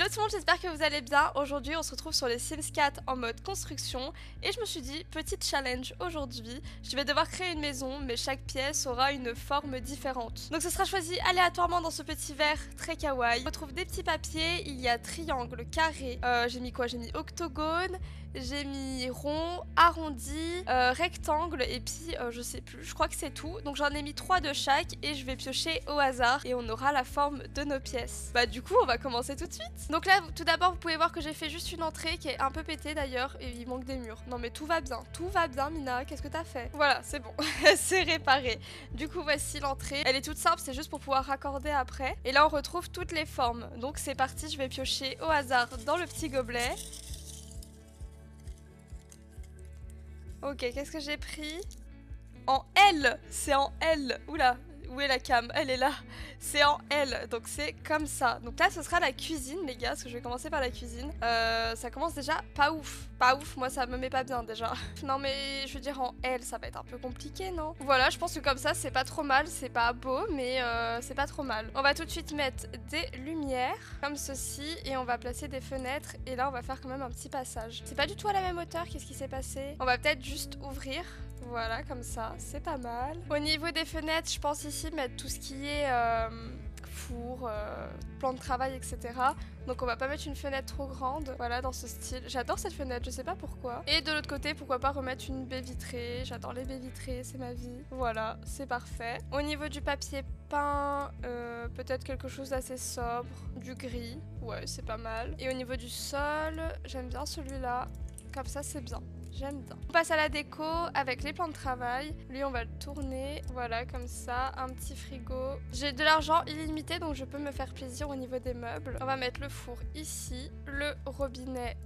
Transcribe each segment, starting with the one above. Hello tout le monde, j'espère que vous allez bien. Aujourd'hui on se retrouve sur les Sims 4 en mode construction et je me suis dit, petit challenge aujourd'hui, je vais devoir créer une maison mais chaque pièce aura une forme différente. Donc ce sera choisi aléatoirement dans ce petit verre très kawaii. On retrouve des petits papiers, il y a triangle, carré, j'ai mis quoi? J'ai mis octogone, j'ai mis rond, arrondi, rectangle et puis je sais plus, je crois que c'est tout. Donc j'en ai mis 3 de chaque et je vais piocher au hasard et on aura la forme de nos pièces. Bah du coup on va commencer tout de suite. Donc là tout d'abord vous pouvez voir que j'ai fait juste une entrée qui est un peu pétée d'ailleurs et il manque des murs. Non mais tout va bien Mina, qu'est-ce que t'as fait? Voilà c'est bon, c'est réparé. Du coup voici l'entrée, elle est toute simple, c'est juste pour pouvoir raccorder après. Et là on retrouve toutes les formes, donc c'est parti, je vais piocher au hasard dans le petit gobelet. Ok, qu'est-ce que j'ai pris? En L, c'est en L. Oula, où est la cam? Elle est là. C'est en L, donc c'est comme ça. Donc là, ce sera la cuisine, les gars, parce que je vais commencer par la cuisine. Ça commence déjà pas ouf. Pas ouf, moi, ça me met pas bien, déjà. Non, mais je veux dire, en L, ça va être un peu compliqué, non? Voilà, je pense que comme ça, c'est pas trop mal. C'est pas beau, mais c'est pas trop mal. On va tout de suite mettre des lumières, comme ceci, et on va placer des fenêtres. Et là, on va faire quand même un petit passage. C'est pas du tout à la même hauteur, qu'est-ce qui s'est passé? On va peut-être juste ouvrir. Voilà, comme ça, c'est pas mal. Au niveau des fenêtres, je pense ici mettre tout ce qui est four, plan de travail, etc. Donc on va pas mettre une fenêtre trop grande. Voilà, dans ce style. J'adore cette fenêtre, je sais pas pourquoi. Et de l'autre côté, pourquoi pas remettre une baie vitrée. J'adore les baies vitrées, c'est ma vie. Voilà, c'est parfait. Au niveau du papier peint, peut-être quelque chose d'assez sobre. Du gris, ouais, c'est pas mal. Et au niveau du sol, j'aime bien celui-là. Comme ça, c'est bien. J'aime bien. On passe à la déco avec les plans de travail. Lui, on va le tourner. Voilà, comme ça. Un petit frigo. J'ai de l'argent illimité, donc je peux me faire plaisir au niveau des meubles. On va mettre le four ici. Le robinet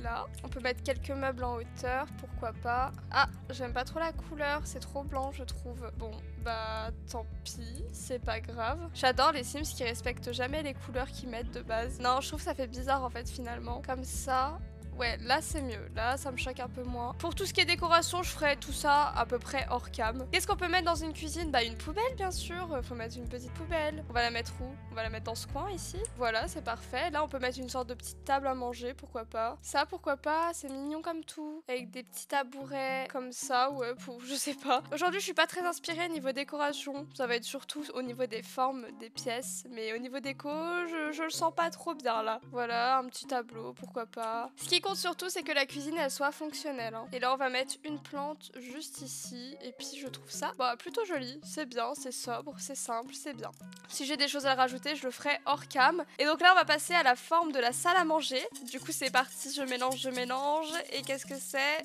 là. On peut mettre quelques meubles en hauteur. Pourquoi pas. Ah, j'aime pas trop la couleur. C'est trop blanc, je trouve. Bon, bah tant pis. C'est pas grave. J'adore les Sims qui respectent jamais les couleurs qu'ils mettent de base. Non, je trouve que ça fait bizarre en fait, finalement. Comme ça... Ouais, là c'est mieux, là ça me choque un peu moins. Pour tout ce qui est décoration, je ferai tout ça à peu près hors cam. Qu'est-ce qu'on peut mettre dans une cuisine? Bah une poubelle bien sûr, faut mettre une petite poubelle. On va la mettre où? On va la mettre dans ce coin ici. Voilà, c'est parfait. Là on peut mettre une sorte de petite table à manger, pourquoi pas. Ça pourquoi pas, c'est mignon comme tout. Avec des petits tabourets comme ça, ouais, pour, je sais pas. Aujourd'hui je suis pas très inspirée niveau décoration. Ça va être surtout au niveau des formes, des pièces. Mais au niveau déco, je le sens pas trop bien là. Voilà, un petit tableau, pourquoi pas. Ce qui compte surtout c'est que la cuisine elle soit fonctionnelle hein. Et là on va mettre une plante juste ici et puis je trouve ça bah, plutôt joli, c'est bien, c'est sobre, c'est simple, c'est bien. Si j'ai des choses à rajouter je le ferai hors cam. Et donc là on va passer à la forme de la salle à manger. Du coup c'est parti, je mélange et qu'est-ce que c'est?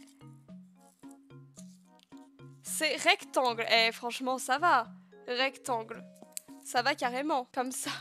C'est rectangle, eh franchement ça va, rectangle, ça va carrément, comme ça.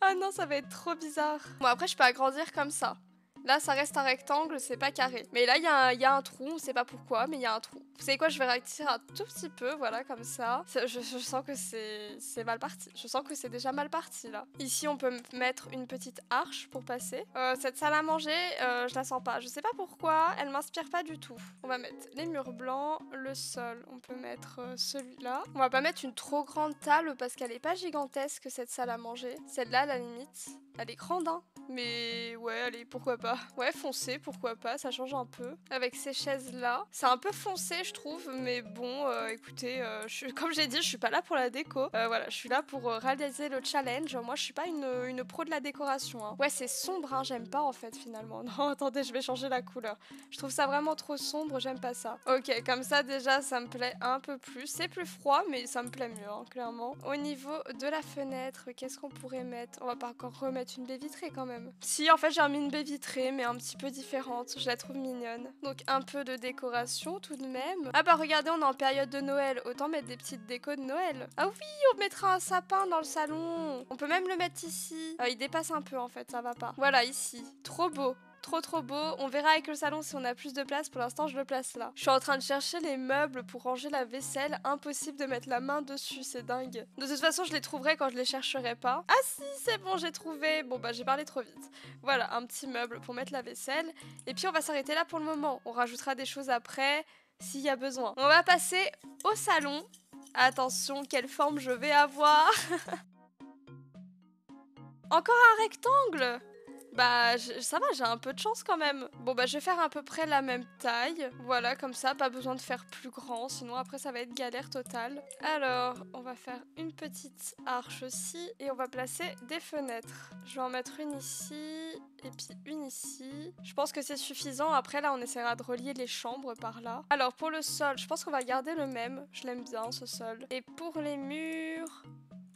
Ah non ça va être trop bizarre. Bon après je peux agrandir comme ça. Là, ça reste un rectangle, c'est pas carré. Mais là, il y a un trou, on sait pas pourquoi, mais il y a un trou. Vous savez quoi, je vais retirer un tout petit peu, voilà, comme ça. Je sens que c'est mal parti. Je sens que c'est déjà mal parti, là. Ici, on peut mettre une petite arche pour passer. Cette salle à manger, je la sens pas. Je sais pas pourquoi, elle m'inspire pas du tout. On va mettre les murs blancs, le sol. On peut mettre celui-là. On va pas mettre une trop grande table parce qu'elle est pas gigantesque, cette salle à manger. Celle-là, à la limite, elle est grande, hein. Mais ouais, allez, pourquoi pas. Ouais, foncé, pourquoi pas, ça change un peu. Avec ces chaises-là, c'est un peu foncé, je trouve, mais bon, écoutez, comme j'ai dit, je suis pas là pour la déco. Voilà, je suis là pour réaliser le challenge. Moi, je suis pas une pro de la décoration. Hein. Ouais, c'est sombre, hein, j'aime pas en fait, finalement. Non, attendez, je vais changer la couleur. Je trouve ça vraiment trop sombre, j'aime pas ça. Ok, comme ça, déjà, ça me plaît un peu plus. C'est plus froid, mais ça me plaît mieux, hein, clairement. Au niveau de la fenêtre, qu'est-ce qu'on pourrait mettre? On va pas encore remettre une baie vitrée, quand même. Si, en fait, j'ai remis une baie vitrée, mais un petit peu différente, je la trouve mignonne. Donc un peu de décoration tout de même. Ah bah regardez, on est en période de Noël, autant mettre des petites décos de Noël. Ah oui, on mettra un sapin dans le salon. On peut même le mettre ici. Il dépasse un peu en fait, ça va pas. Voilà, ici. Trop beau. Trop beau, on verra avec le salon si on a plus de place, pour l'instant je le place là. Je suis en train de chercher les meubles pour ranger la vaisselle, impossible de mettre la main dessus, c'est dingue. De toute façon je les trouverai quand je les chercherai pas. Ah si, c'est bon, j'ai trouvé, bon bah j'ai parlé trop vite. Voilà, un petit meuble pour mettre la vaisselle, et puis on va s'arrêter là pour le moment, on rajoutera des choses après, s'il y a besoin. On va passer au salon, attention quelle forme je vais avoir. Encore un rectangle? Bah, ça va, j'ai un peu de chance quand même. Bon, bah, je vais faire à peu près la même taille. Voilà, comme ça, pas besoin de faire plus grand, sinon après, ça va être galère totale. Alors, on va faire une petite arche aussi, et on va placer des fenêtres. Je vais en mettre une ici, et puis une ici. Je pense que c'est suffisant. Après, là, on essaiera de relier les chambres par là. Alors, pour le sol, je pense qu'on va garder le même. Je l'aime bien, ce sol. Et pour les murs...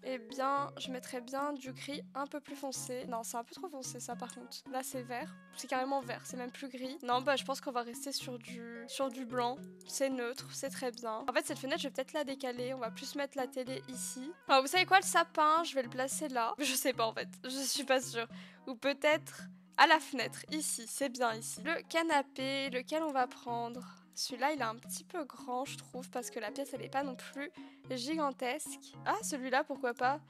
Eh bien, je mettrais bien du gris un peu plus foncé. Non, c'est un peu trop foncé, ça, par contre. Là, c'est vert. C'est carrément vert, c'est même plus gris. Non, bah, je pense qu'on va rester sur du blanc. C'est neutre, c'est très bien. En fait, cette fenêtre, je vais peut-être la décaler. On va plus mettre la télé ici. Alors, vous savez quoi, le sapin, je vais le placer là. Je sais pas, en fait. Je suis pas sûre. Ou peut-être à la fenêtre, ici. C'est bien, ici. Le canapé, lequel on va prendre? Celui-là, il est un petit peu grand, je trouve, parce que la pièce, elle n'est pas non plus gigantesque. Ah, celui-là, pourquoi pas.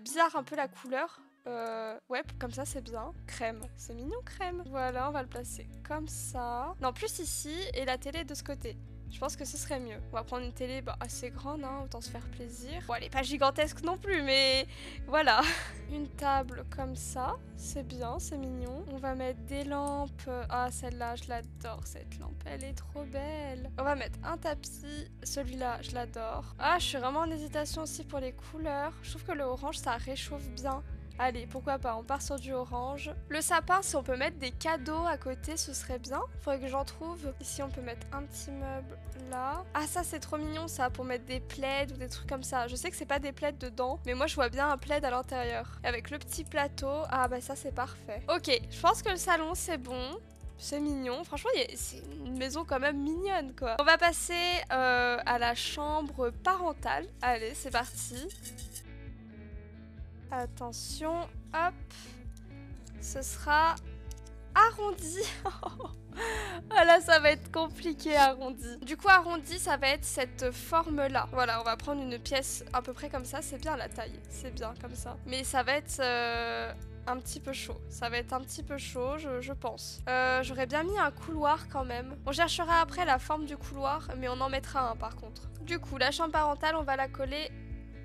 Bizarre un peu la couleur. Ouais, comme ça, c'est bien. Crème. C'est mignon, crème. Voilà, on va le placer comme ça. Non, plus ici, et la télé de ce côté. Je pense que ce serait mieux. On va prendre une télé assez grande, hein, autant se faire plaisir. Bon, elle n'est pas gigantesque non plus, mais voilà. Une table comme ça, c'est bien, c'est mignon. On va mettre des lampes. Ah, celle-là, je l'adore, cette lampe, elle est trop belle. On va mettre un tapis, celui-là, je l'adore. Ah, je suis vraiment en hésitation aussi pour les couleurs. Je trouve que le orange, ça réchauffe bien. Allez, pourquoi pas, on part sur du orange. Le sapin, si on peut mettre des cadeaux à côté, ce serait bien. Faudrait que j'en trouve. Ici, on peut mettre un petit meuble là. Ah, ça, c'est trop mignon, ça, pour mettre des plaids ou des trucs comme ça. Je sais que c'est pas des plaids dedans, mais moi, je vois bien un plaid à l'intérieur. Avec le petit plateau, ah bah ça, c'est parfait. Ok, je pense que le salon, c'est bon. C'est mignon. Franchement, c'est une maison quand même mignonne, quoi. On va passer à la chambre parentale. Allez, c'est parti. Attention, hop, ce sera arrondi. Ah là, ça va être compliqué, arrondi. Du coup, arrondi, ça va être cette forme-là. Voilà, on va prendre une pièce à peu près comme ça. C'est bien la taille, c'est bien comme ça. Mais ça va être... un petit peu chaud, ça va être un petit peu chaud, je pense. J'aurais bien mis un couloir quand même. On cherchera après la forme du couloir, mais on en mettra un par contre. Du coup, la chambre parentale, on va la coller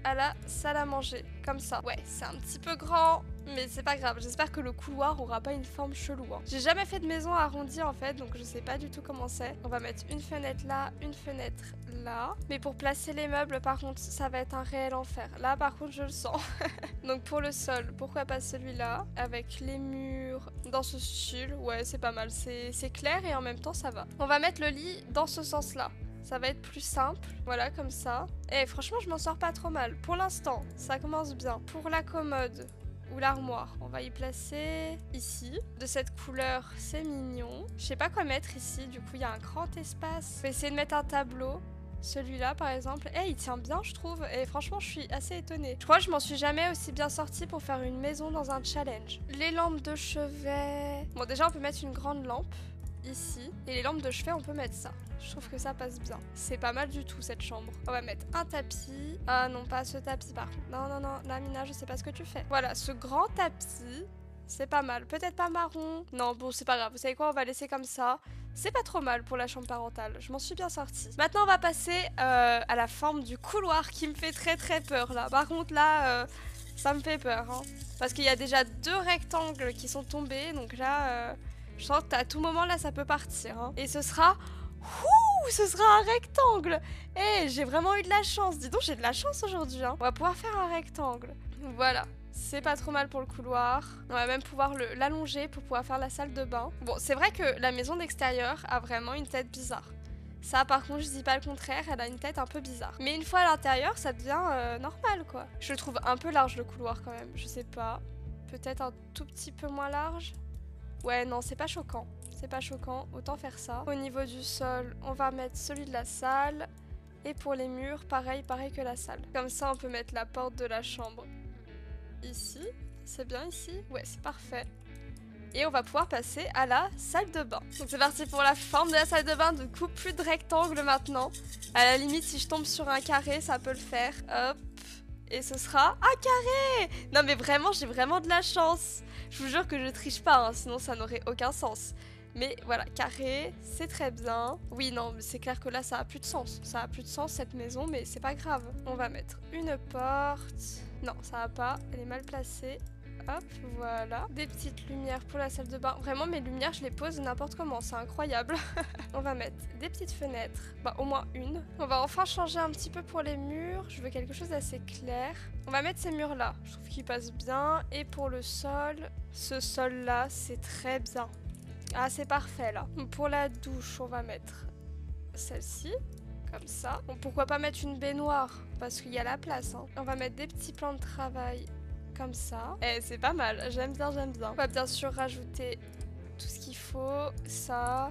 à la salle à manger, comme ça. Ouais, c'est un petit peu grand, mais c'est pas grave. J'espère que le couloir aura pas une forme chelou, hein. J'ai jamais fait de maison arrondie en fait, donc je sais pas du tout comment c'est. On va mettre une fenêtre là, une fenêtre là. Mais pour placer les meubles, par contre, ça va être un réel enfer. Là, par contre, je le sens. Donc pour le sol, pourquoi pas celui-là? Avec les murs dans ce style, ouais, c'est pas mal. C'est clair et en même temps, ça va. On va mettre le lit dans ce sens-là. Ça va être plus simple, voilà, comme ça. Et franchement, je m'en sors pas trop mal. Pour l'instant, ça commence bien. Pour la commode ou l'armoire, on va y placer ici. De cette couleur, c'est mignon. Je sais pas quoi mettre ici, du coup, il y a un grand espace. Je vais essayer de mettre un tableau. Celui-là, par exemple. Eh, il tient bien, je trouve. Et franchement, je suis assez étonnée. Je crois que je m'en suis jamais aussi bien sortie pour faire une maison dans un challenge. Les lampes de chevet... Bon, déjà, on peut mettre une grande lampe. Ici, et les lampes de chevet, on peut mettre ça. Je trouve que ça passe bien. C'est pas mal du tout, cette chambre. On va mettre un tapis. Ah non, pas ce tapis, par contre. Non, non, non, Lamina, je sais pas ce que tu fais. Voilà, ce grand tapis, c'est pas mal. Peut-être pas marron. Non, bon, c'est pas grave. Vous savez quoi, on va laisser comme ça. C'est pas trop mal pour la chambre parentale, je m'en suis bien sortie. Maintenant, on va passer à la forme du couloir qui me fait très très peur, là. Par contre, là... ça me fait peur, hein. Parce qu'il y a déjà deux rectangles qui sont tombés, donc là... Je sens qu'à tout moment, là, ça peut partir, hein. Et ce sera... Ouh, ce sera un rectangle. Eh, j'ai vraiment eu de la chance. Dis donc, j'ai de la chance aujourd'hui, hein. On va pouvoir faire un rectangle. Voilà. C'est pas trop mal pour le couloir. On va même pouvoir l'allonger pour pouvoir faire la salle de bain. Bon, c'est vrai que la maison d'extérieur a vraiment une tête bizarre. Ça, par contre, je dis pas le contraire, elle a une tête un peu bizarre. Mais une fois à l'intérieur, ça devient normal, quoi. Je le trouve un peu large, le couloir, quand même. Je sais pas. Peut-être un tout petit peu moins large. Ouais, non, c'est pas choquant. C'est pas choquant, autant faire ça. Au niveau du sol, on va mettre celui de la salle. Et pour les murs, pareil que la salle. Comme ça, on peut mettre la porte de la chambre ici. C'est bien ici? Ouais, c'est parfait. Et on va pouvoir passer à la salle de bain. Donc c'est parti pour la forme de la salle de bain. Du coup, plus de rectangle maintenant. À la limite, si je tombe sur un carré, ça peut le faire. Hop. Et ce sera un carré! Non mais vraiment, j'ai vraiment de la chance. Je vous jure que je triche pas, hein, sinon ça n'aurait aucun sens. Mais voilà, carré, c'est très bien. Oui, non, mais c'est clair que là, ça a plus de sens. Ça a plus de sens, cette maison, mais c'est pas grave. On va mettre une porte. Non, ça va pas, elle est mal placée. Hop, voilà. Des petites lumières pour la salle de bain. Vraiment, mes lumières, je les pose n'importe comment. C'est incroyable. On va mettre des petites fenêtres. Bah, au moins une. On va enfin changer un petit peu pour les murs. Je veux quelque chose d'assez clair. On va mettre ces murs-là. Je trouve qu'ils passent bien. Et pour le sol, ce sol-là, c'est très bien. Ah, c'est parfait, là. Pour la douche, on va mettre celle-ci. Comme ça. Bon, pourquoi pas mettre une baignoire? Parce qu'il y a la place, hein. On va mettre des petits plans de travail comme ça. Et c'est pas mal. J'aime bien, j'aime bien. On va bien sûr rajouter tout ce qu'il faut. Ça.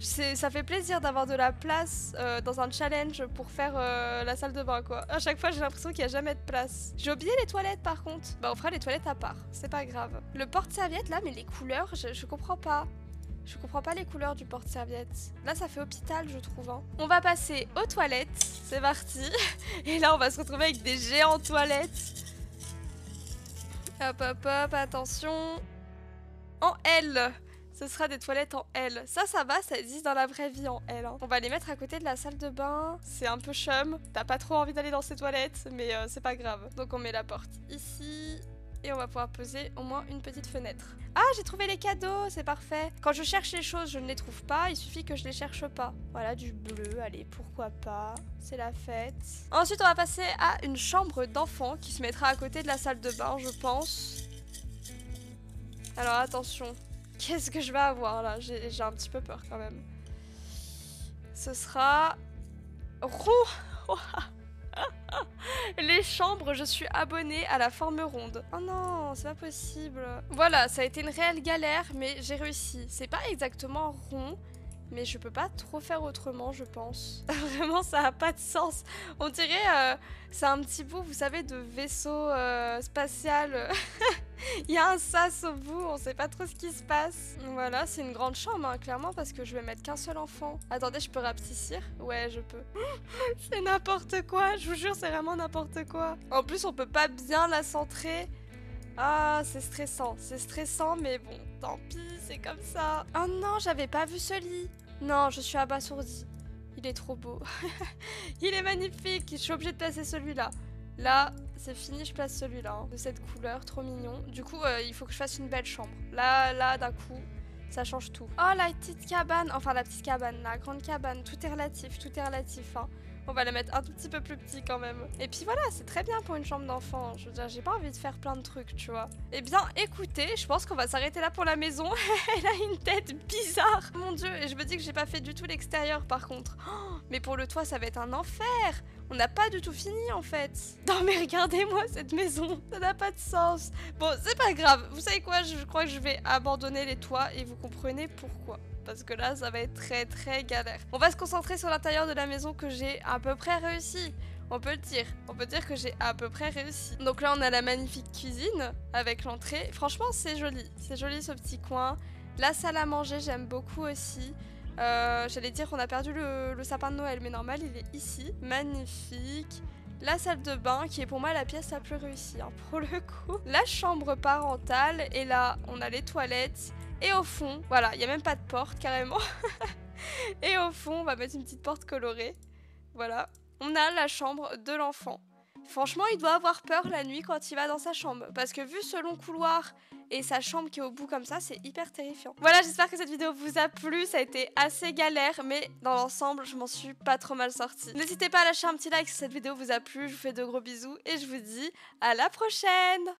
Ça fait plaisir d'avoir de la place dans un challenge pour faire la salle de bain, quoi. À chaque fois, j'ai l'impression qu'il n'y a jamais de place. J'ai oublié les toilettes, par contre. Bah, on fera les toilettes à part. C'est pas grave. Le porte-serviette, là, mais les couleurs, je comprends pas. Je comprends pas les couleurs du porte-serviette. Là, ça fait hôpital, je trouve. Hein. On va passer aux toilettes. C'est parti. Et là, on va se retrouver avec des géants toilettes. Hop, hop, hop, attention. En L. Ce sera des toilettes en L. Ça va, ça existe dans la vraie vie en L. Hein. On va les mettre à côté de la salle de bain. C'est un peu chum. T'as pas trop envie d'aller dans ces toilettes, mais c'est pas grave. Donc, on met la porte ici. Et on va pouvoir poser au moins une petite fenêtre. Ah, j'ai trouvé les cadeaux, c'est parfait. Quand je cherche les choses, je ne les trouve pas. Il suffit que je les cherche pas. Voilà, du bleu, allez, pourquoi pas. C'est la fête. Ensuite, on va passer à une chambre d'enfant qui se mettra à côté de la salle de bain, je pense. Alors, attention. Qu'est-ce que je vais avoir, là? J'ai un petit peu peur, quand même. Ce sera... roux. Les chambres, je suis abonnée à la forme ronde. Oh non, c'est pas possible. Voilà, ça a été une réelle galère, mais j'ai réussi. C'est pas exactement rond, mais je peux pas trop faire autrement, je pense. Vraiment, ça a pas de sens. On dirait, c'est un petit bout, vous savez, de vaisseau spatial. Il y a un sas au bout, on sait pas trop ce qui se passe. Voilà, c'est une grande chambre, hein, clairement, parce que je vais mettre qu'un seul enfant. Attendez, je peux rapetissir? Ouais, je peux. C'est n'importe quoi, je vous jure, c'est vraiment n'importe quoi. En plus, on peut pas bien la centrer. Ah, c'est stressant, mais bon, tant pis, c'est comme ça. Oh non, j'avais pas vu ce lit. Non, je suis abasourdie. Il est trop beau. Il est magnifique, je suis obligée de placer celui-là. Là, c'est fini, je place celui-là, hein, de cette couleur, trop mignon. Du coup, il faut que je fasse une belle chambre. Là, d'un coup, ça change tout. Oh, la petite cabane, enfin la petite cabane, la grande cabane, tout est relatif, hein. On va la mettre un tout petit peu plus petit quand même. Et puis voilà, c'est très bien pour une chambre d'enfant. Je veux dire, j'ai pas envie de faire plein de trucs, tu vois. Eh bien, écoutez, je pense qu'on va s'arrêter là pour la maison. Elle a une tête bizarre. Mon Dieu, et je me dis que j'ai pas fait du tout l'extérieur par contre. Oh, mais pour le toit, ça va être un enfer. On n'a pas du tout fini en fait. Non mais regardez-moi cette maison, ça n'a pas de sens. Bon, c'est pas grave. Vous savez quoi, je crois que je vais abandonner les toits et vous comprenez pourquoi. Parce que là, ça va être très très galère. On va se concentrer sur l'intérieur de la maison que j'ai à peu près réussi. On peut le dire. On peut dire que j'ai à peu près réussi. Donc là, on a la magnifique cuisine avec l'entrée. Franchement, c'est joli. C'est joli ce petit coin. La salle à manger, j'aime beaucoup aussi. J'allais dire qu'on a perdu le sapin de Noël, mais normal, il est ici. Magnifique. La salle de bain, qui est pour moi la pièce la plus réussie, hein, pour le coup. La chambre parentale. Et là, on a les toilettes. Et au fond, voilà, il n'y a même pas de porte carrément. Et au fond, on va mettre une petite porte colorée. Voilà, on a la chambre de l'enfant. Franchement, il doit avoir peur la nuit quand il va dans sa chambre. Parce que vu ce long couloir et sa chambre qui est au bout comme ça, c'est hyper terrifiant. Voilà, j'espère que cette vidéo vous a plu. Ça a été assez galère, mais dans l'ensemble, je m'en suis pas trop mal sortie. N'hésitez pas à lâcher un petit like si cette vidéo vous a plu. Je vous fais de gros bisous et je vous dis à la prochaine.